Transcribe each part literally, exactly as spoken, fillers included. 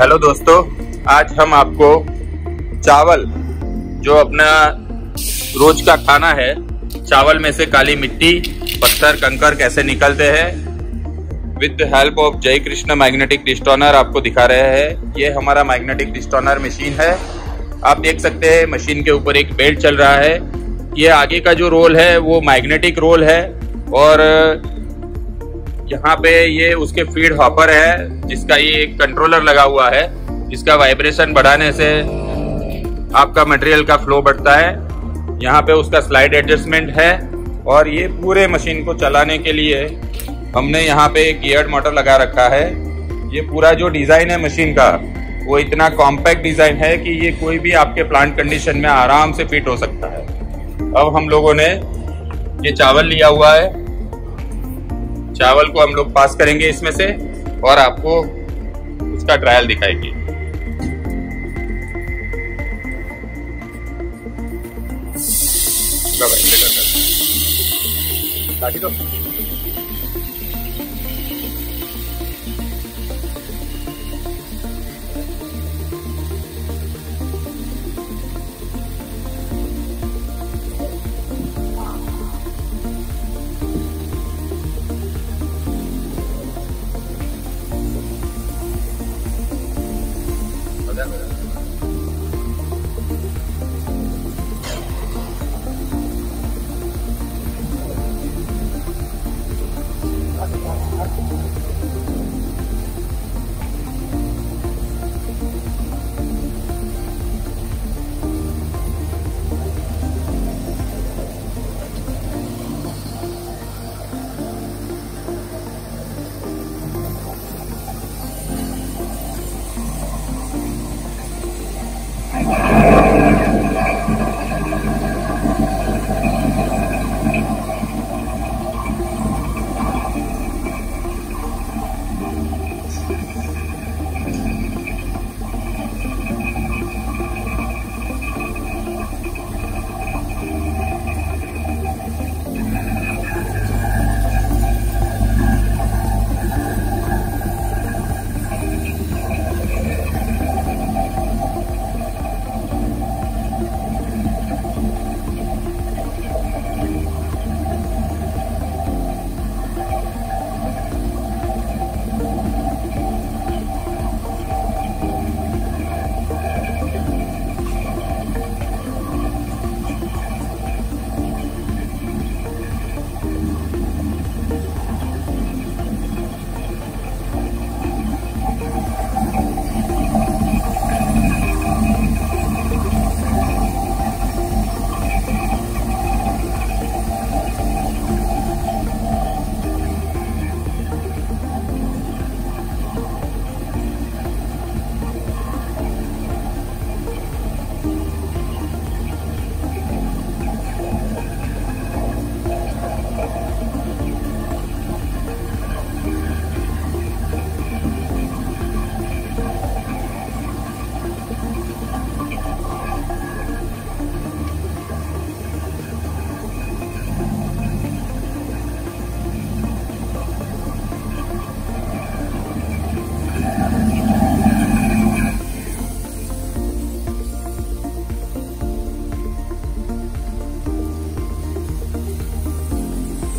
Hello दोस्तों, आज हम आपको चावल जो अपना रोज का खाना है, चावल में से काली मिट्टी, पत्थर, कंकर कैसे निकलते हैं विद द हेल्प ऑफ जय कृष्ण मैग्नेटिक डिस्टॉर्नर आपको दिखा रहे हैं। ये हमारा मैग्नेटिक डिस्टॉर्नर मशीन है। आप देख सकते हैं मशीन के ऊपर एक बेल्ट चल रहा है। ये आगे का जो रोल है वो मैग्नेटिक रोल है और यहाँ पे ये उसके फीड हॉपर है जिसका ये एक कंट्रोलर लगा हुआ है, जिसका वाइब्रेशन बढ़ाने से आपका मटेरियल का फ्लो बढ़ता है। यहाँ पे उसका स्लाइड एडजस्टमेंट है और ये पूरे मशीन को चलाने के लिए हमने यहाँ पे एक गियर्ड मोटर लगा रखा है। ये पूरा जो डिज़ाइन है मशीन का वो इतना कॉम्पैक्ट डिज़ाइन है कि ये कोई भी आपके प्लांट कंडीशन में आराम से फिट हो सकता है। अब हम लोगों ने ये चावल लिया हुआ है, चावल को हम लोग पास करेंगे इसमें से और आपको उसका ट्रायल दिखाएंगे। तो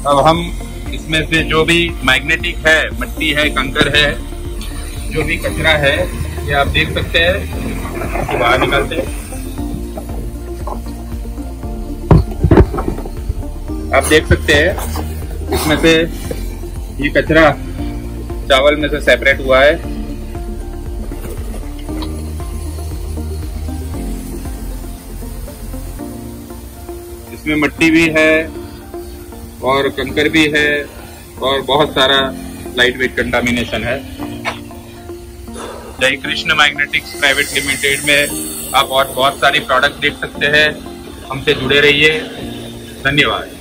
अब हम इसमें से जो भी मैग्नेटिक है, मिट्टी है, कंकर है, जो भी कचरा है, ये आप देख सकते हैं कि बाहर निकालते हैं। आप देख सकते हैं इसमें से ये कचरा चावल में से सेपरेट हुआ है। इसमें मिट्टी भी है और कंकर भी है और बहुत सारा लाइट वेट कंटामिनेशन है। जय कृष्ण मैग्नेटिक्स प्राइवेट लिमिटेड में आप और बहुत सारे प्रोडक्ट देख सकते हैं। हमसे जुड़े रहिए। धन्यवाद।